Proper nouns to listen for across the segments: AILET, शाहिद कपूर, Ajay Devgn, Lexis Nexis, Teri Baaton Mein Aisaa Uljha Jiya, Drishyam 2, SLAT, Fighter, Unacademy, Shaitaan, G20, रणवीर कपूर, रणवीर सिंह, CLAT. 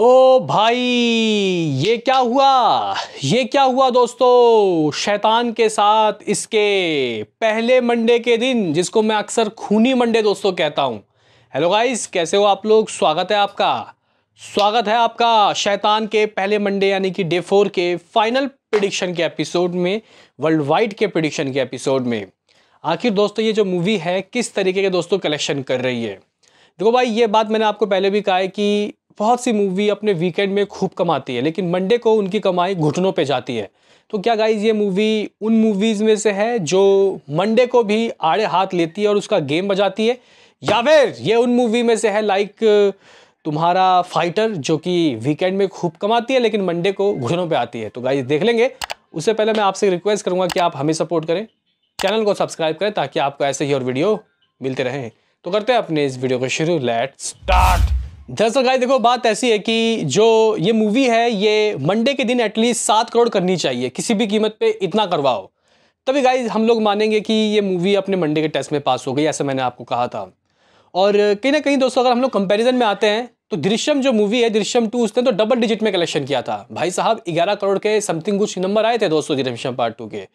ओ भाई ये क्या हुआ, ये क्या हुआ दोस्तों शैतान के साथ। इसके पहले मंडे के दिन, जिसको मैं अक्सर खूनी मंडे दोस्तों कहता हूँ। हेलो गाइस, कैसे हो आप लोग? स्वागत है आपका शैतान के पहले मंडे यानी कि डे 4 के फाइनल प्रेडिक्शन के एपिसोड में, वर्ल्ड वाइड के प्रेडिक्शन के एपिसोड में। आखिर दोस्तों ये जो मूवी है किस तरीके के दोस्तों कलेक्शन कर रही है। देखो भाई, ये बात मैंने आपको पहले भी कहा है कि बहुत सी मूवी अपने वीकेंड में खूब कमाती है, लेकिन मंडे को उनकी कमाई घुटनों पे जाती है। तो क्या गाइज, ये मूवी उन मूवीज़ में से है जो मंडे को भी आड़े हाथ लेती है और उसका गेम बजाती है, या फिर ये उन मूवी में से है लाइक तुम्हारा फाइटर, जो कि वीकेंड में खूब कमाती है लेकिन मंडे को घुटनों पर आती है। तो गाइज देख लेंगे। उससे पहले मैं आपसे रिक्वेस्ट करूँगा कि आप हमें सपोर्ट करें, चैनल को सब्सक्राइब करें, ताकि आपको ऐसे ही और वीडियो मिलते रहें। तो करते हैं अपने इस वीडियो को शुरू, लेट्स स्टार्ट। दरअसल गाइस देखो, बात ऐसी है कि जो ये मूवी है ये मंडे के दिन एटलीस्ट 7 करोड़ करनी चाहिए, किसी भी कीमत पे इतना करवाओ, तभी गाइस हम लोग मानेंगे कि ये मूवी अपने मंडे के टेस्ट में पास हो गई, ऐसा मैंने आपको कहा था। और कहीं ना कहीं दोस्तों अगर हम लोग कंपैरिजन में आते हैं तो दृश्यम जो मूवी है, दृश्यम 2, उसने तो डबल डिजिट में कलेक्शन किया था भाई साहब। 11 करोड़ के समथिंग कुछ नंबर आए थे दोस्तों दृश्यम पार्ट 2 के,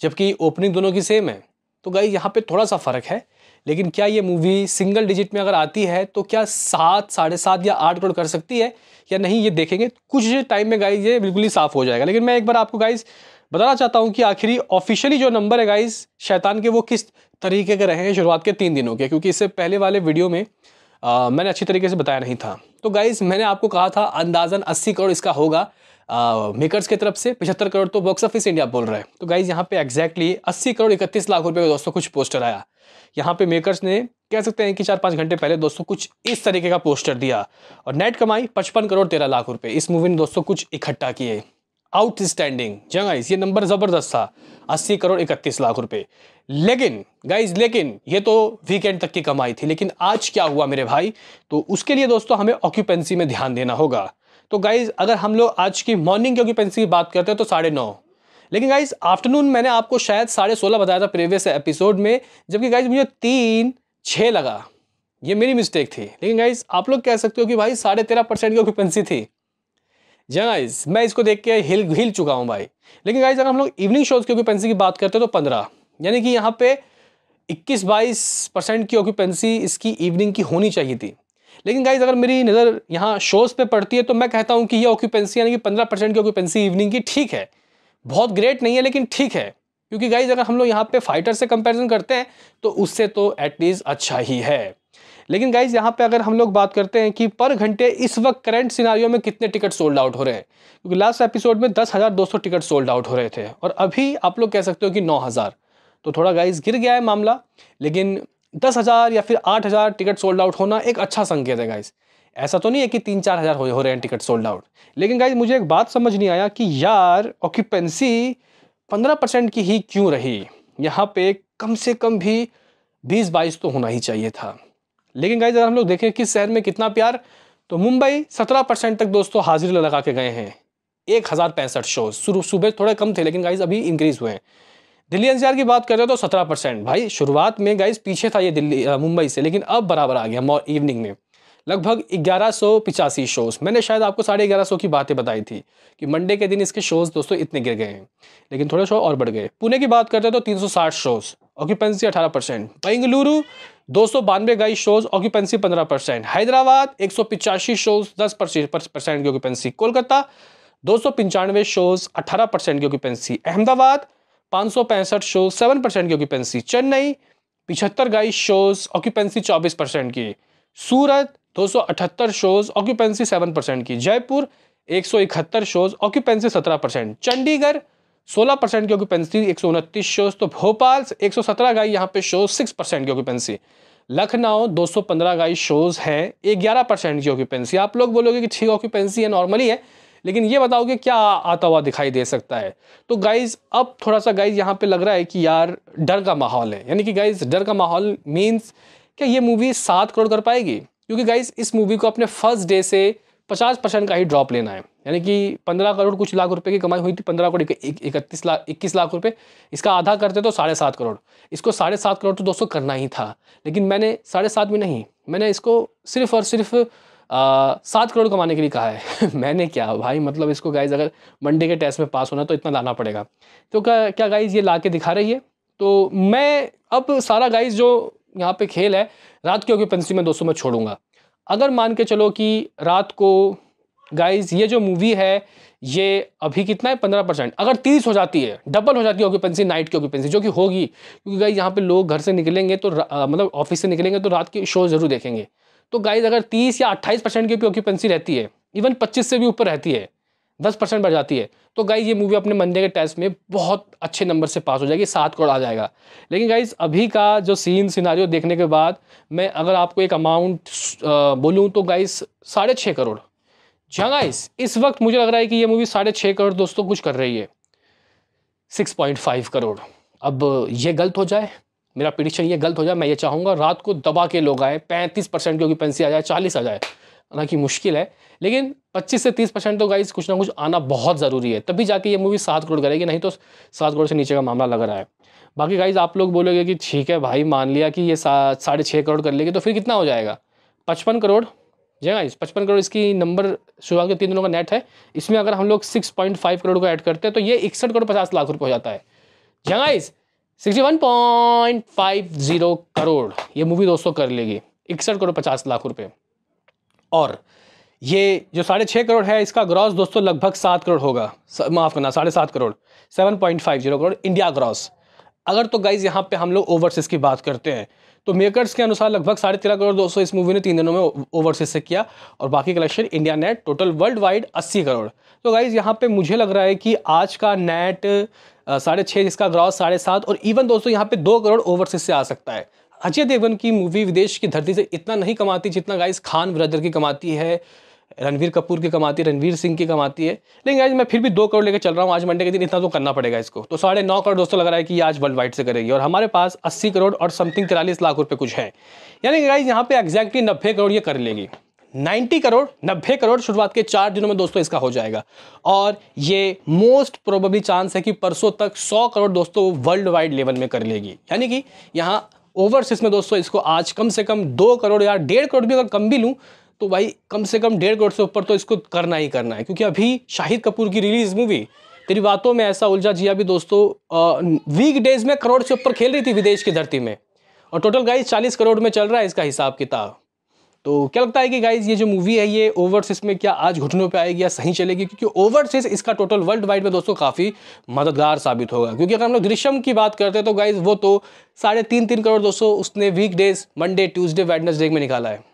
जबकि ओपनिंग दोनों की सेम है। तो गाइस यहाँ पे थोड़ा सा फ़र्क है, लेकिन क्या ये मूवी सिंगल डिजिट में अगर आती है तो क्या 7, 7.5 या 8 करोड़ कर सकती है या नहीं, ये देखेंगे कुछ टाइम में गाइस, ये बिल्कुल ही साफ़ हो जाएगा। लेकिन मैं एक बार आपको गाइस बताना चाहता हूँ कि आखिरी ऑफिशियली जो नंबर है गाइस शैतान के, वो किस तरीके के रहे हैं शुरुआत के 3 दिनों के, क्योंकि इससे पहले वाले वीडियो में मैंने अच्छी तरीके से बताया नहीं था। तो गाइस मैंने आपको कहा था अंदाजन 80 करोड़ इसका होगा मेकर्स की तरफ से, 75 करोड़ तो बॉक्स ऑफिस इंडिया बोल रहा है। तो गाइस यहाँ पे एग्जैक्टली 80 करोड़ 31 लाख रुपए का दोस्तों कुछ पोस्टर आया। यहाँ पे मेकर्स ने कह सकते हैं कि 4-5 घंटे पहले दोस्तों कुछ इस तरीके का पोस्टर दिया, और नेट कमाई 55 करोड़ 13 लाख रुपए इस मूवी ने दोस्तों कुछ इकट्ठा किए। आउटस्टैंडिंग जी गाइस, ये नंबर ज़बरदस्त था, 80 करोड़ 31 लाख रुपए। लेकिन गाइज ये तो वीकेंड तक की कमाई थी, लेकिन आज क्या हुआ मेरे भाई? तो उसके लिए दोस्तों हमें ऑक्यूपेंसी में ध्यान देना होगा। तो गाइज अगर हम लोग आज की मॉर्निंग की ऑक्यूपेंसी की बात करते हैं तो 9.5, लेकिन गाइज आफ्टरनून मैंने आपको शायद 16.5 बताया था प्रीवियस एपिसोड में, जबकि गाइज मुझे 3.6 लगा, ये मेरी मिस्टेक थी। लेकिन गाइज आप लोग कह सकते हो कि भाई 13.5% की ऑक्यूपेंसी थी। जी गाइज मैं इसको देख के हिल चुका हूँ भाई। लेकिन गाइज अगर हम लोग इवनिंग शोज़ की ऑक्यूपेंसी की बात करते हैं तो 15, यानी कि यहाँ पे 21-22% की ऑक्यूपेंसी इसकी इवनिंग की होनी चाहिए थी। लेकिन गाइज अगर मेरी नज़र यहाँ शोज़ पे पड़ती है तो मैं कहता हूँ कि ये ऑक्यूपेंसी यानी कि 15% की ऑक्यूपेंसी इवनिंग की ठीक है, बहुत ग्रेट नहीं है लेकिन ठीक है, क्योंकि गाइज अगर हम लोग यहाँ पे फाइटर से कंपैरिजन करते हैं तो उससे तो एटलीस्ट अच्छा ही है। लेकिन गाइज यहाँ पे अगर हम लोग बात करते हैं कि पर घंटे इस वक्त करंट सिनारियों में कितने टिकट सोल्ड आउट हो रहे हैं, क्योंकि लास्ट एपिसोड में 10,200 टिकट सोल्ड आउट हो रहे थे और अभी आप लोग कह सकते हो कि 9,000, तो थोड़ा गाइज गिर गया है मामला। लेकिन 10,000 या फिर 8,000 टिकट सोल्ड आउट होना एक अच्छा संकेत है गाइज। ऐसा तो नहीं है कि 3-4 हज़ार हो रहे हैं टिकट सोल्ड आउट। लेकिन गाइज मुझे एक बात समझ नहीं आया कि यार ऑक्यूपेंसी 15% की ही क्यों रही, यहाँ पे कम से कम भी 20-22 तो होना ही चाहिए था। लेकिन गाइज अगर हम लोग देखें किस शहर में कितना प्यार, तो मुंबई 17% तक दोस्तों हाजिरी लगा के गए हैं, 1,065 शोज। सुबह थोड़े कम थे लेकिन गाइज अभी इंक्रीज़ हुए हैं। दिल्ली एनसीआर की बात कर रहे हो तो 17% भाई, शुरुआत में गाइज पीछे था ये मुंबई से, लेकिन अब बराबर आ गया। इवनिंग में लगभग 1185 शोज़, मैंने शायद आपको 1150 की बातें बताई थी कि मंडे के दिन इसके शोज़ दोस्तों इतने गिर गए हैं, लेकिन थोड़े शो और बढ़ गए। पुणे की बात करते हैं तो 360 shows, occupancy 18%। Bengaluru 292 guys shows, occupancy 15%। Hyderabad 185 shows, 10% की ऑक्यूपेंसी। कोलकाता 295 शोज़, 18% की ऑक्यूपेंसी। अहमदाबाद 565 शोज़, 7% की occupancy. Chennai 75 guys shows, occupancy 24% की। सूरत 278 शोज़, ऑक्यूपेंसी 7% की। Jaipur 171 shows, occupancy 17%। चंडीगढ़ 16% की ऑक्यूपेंसी, 129 शोज़। तो भोपाल 117 गाइज यहाँ पे शोज़, 6% की ऑक्यूपेंसी। लखनऊ 215 गाइज शोज़ हैं, 11% की ऑक्यूपेंसी। आप लोग बोलोगे कि ठीक ऑक्यूपेंसी है, नॉर्मली है, लेकिन ये बताओगे क्या आता हुआ दिखाई दे सकता है। तो गाइज़ अब थोड़ा सा गाइज़ यहाँ पे लग रहा है कि यार डर का माहौल है, यानी कि गाइज़ डर का माहौल मीन्स क्या ये मूवी 7 करोड़ कर पाएगी? क्योंकि गाइज़ इस मूवी को अपने फर्स्ट डे से 50% का ही ड्रॉप लेना है, यानी कि 15 करोड़ कुछ लाख रुपए की कमाई हुई थी, 15 करोड़ 21 लाख रुपए, इसका आधा करते तो 7.5 करोड़। इसको 7.5 करोड़ तो दोस्तों करना ही था, लेकिन मैंने 7.5 में नहीं, मैंने इसको सिर्फ और सिर्फ 7 करोड़ कमाने के लिए कहा है। मैंने क्या भाई, मतलब इसको गाइज अगर मंडे के टेस्ट में पास होना तो इतना लाना पड़ेगा। तो क्या गाइज ये ला के दिखा रही है। तो मैं अब सारा गाइज जो यहाँ पे खेल है रात की ऑक्यूपेंसी में दोस्तों मैं छोड़ूंगा। अगर मान के चलो कि रात को गाइज ये जो मूवी है ये अभी कितना है 15%, अगर 30 हो जाती है, डबल हो जाती है ऑक्यूपेंसी, नाइट की ऑक्यूपेंसी जो कि होगी, क्योंकि गाइज यहाँ पे लोग घर से निकलेंगे तो मतलब ऑफिस से निकलेंगे तो रात की शो ज़रूर देखेंगे। तो गाइज अगर 30 या 28% की भी ऑक्यूपेंसी रहती है, इवन 25 से भी ऊपर रहती है, 10% बढ़ जाती है, तो गाइज ये मूवी अपने मंडे के टेस्ट में बहुत अच्छे नंबर से पास हो जाएगी, 7 करोड़ आ जाएगा। लेकिन गाइज अभी का जो सीन सिनारियो देखने के बाद मैं अगर आपको एक अमाउंट बोलूँ तो गाइज 6.5 करोड़। जहाँ गाइज इस वक्त मुझे लग रहा है कि ये मूवी 6.5 करोड़ दोस्तों कुछ कर रही है, 6.5 करोड़। अब ये गलत हो जाए, मेरा प्रेडिक्शन ये गलत हो जाए, मैं ये चाहूँगा रात को दबा के लोग आए, 35% की ऑक्यूपेंसी आ जाए, 40 आ जाए, हालांकि मुश्किल है, लेकिन 25 से 30% तो गाइज कुछ ना कुछ आना बहुत ज़रूरी है, तभी जाके ये मूवी 7 करोड़ करेगी, नहीं तो 7 करोड़ से नीचे का मामला लग रहा है। बाकी गाइज आप लोग बोलोगे कि ठीक है भाई, मान लिया कि ये 6.5 करोड़ कर लेगी तो फिर कितना हो जाएगा, 55 करोड़। जी गाइज 55 करोड़ इसकी नंबर शुरुआत के 3 दिनों का नेट है, इसमें अगर हम लोग 6.5 करोड़ को ऐड करते हैं तो ये 61 करोड़ 50 लाख रुपये हो जाता है। जी गाइज 61.50 करोड़ ये मूवी दोस्तों कर लेगी, 61 करोड़ 50 लाख रुपये। और ये जो 6.5 करोड़ है इसका ग्रॉस दोस्तों लगभग 7 करोड़ होगा, माफ़ करना 7.5 करोड़, 7.50 करोड़ इंडिया ग्रॉस। अगर तो गाइज यहाँ पे हम लोग ओवरसीज की बात करते हैं तो मेकर्स के अनुसार लगभग 13.5 करोड़ दोस्तों इस मूवी ने 3 दिनों में ओवरसीज से किया, और बाकी collection India net total world wide 80 crore. तो गाइज यहाँ पे मुझे लग रहा है कि आज का नेट 6.5, जिसका ग्रॉस 7.5, और इवन दोस्तों यहाँ पे 2 करोड़ ओवरसीज से आ सकता है। अजय देवगन की मूवी विदेश की धरती से इतना नहीं कमाती जितना गाइज खान ब्रदर की कमाती है, रणवीर कपूर की कमाती है, रणवीर सिंह की कमाती है, लेकिन गाइज मैं फिर भी 2 करोड़ लेकर चल रहा हूँ। आज मंडे के दिन इतना तो करना पड़ेगा इसको। तो 9.5 करोड़ दोस्तों लग रहा है कि आज वर्ल्ड वाइड से करेगी, और हमारे पास 80 करोड़ और समथिंग 43 लाख रुपये कुछ है, यानी कि गाइज यहाँ पे एक्जैक्टली 90 करोड़ ये कर लेगी। 90 करोड़ 90 करोड़ शुरुआत के 4 दिनों में दोस्तों इसका हो जाएगा, और ये मोस्ट प्रोबेबली चांस है कि परसों तक 100 करोड़ दोस्तों वर्ल्ड वाइड लेवल में कर लेगी। यानी कि यहाँ ओवरसीज में दोस्तों इसको आज कम से कम 2 करोड़ या 1.5 करोड़ भी अगर कम भी लूँ तो भाई कम से कम 1.5 करोड़ से ऊपर तो इसको करना ही करना है, क्योंकि अभी शाहिद कपूर की रिलीज मूवी तेरी बातों में ऐसा उलझा जिया भी दोस्तों वीकडेज में करोड़ से ऊपर खेल रही थी विदेश की धरती में, और टोटल गाइज 40 करोड़ में चल रहा है इसका हिसाब किताब। तो क्या लगता है कि गाइज ये जो मूवी है ये ओवरसीज में क्या आज घुटनों पे आएगी या सही चलेगी, क्योंकि ओवरसीज इसका टोटल वर्ल्ड वाइड में दोस्तों काफ़ी मददगार साबित होगा। क्योंकि अगर हम लोग दृश्यम की बात करते हैं तो गाइज वो तो 3.5 करोड़ दोस्तों उसने वीकडेज मंडे ट्यूसडे वेडनेसडे में निकाला है।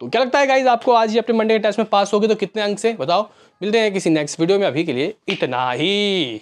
तो क्या लगता है गाइज आपको आज ये अपने मंडे के टेस्ट में पास होगी तो कितने अंक से, बताओ। मिलते हैं किसी नेक्स्ट वीडियो में, अभी के लिए इतना ही।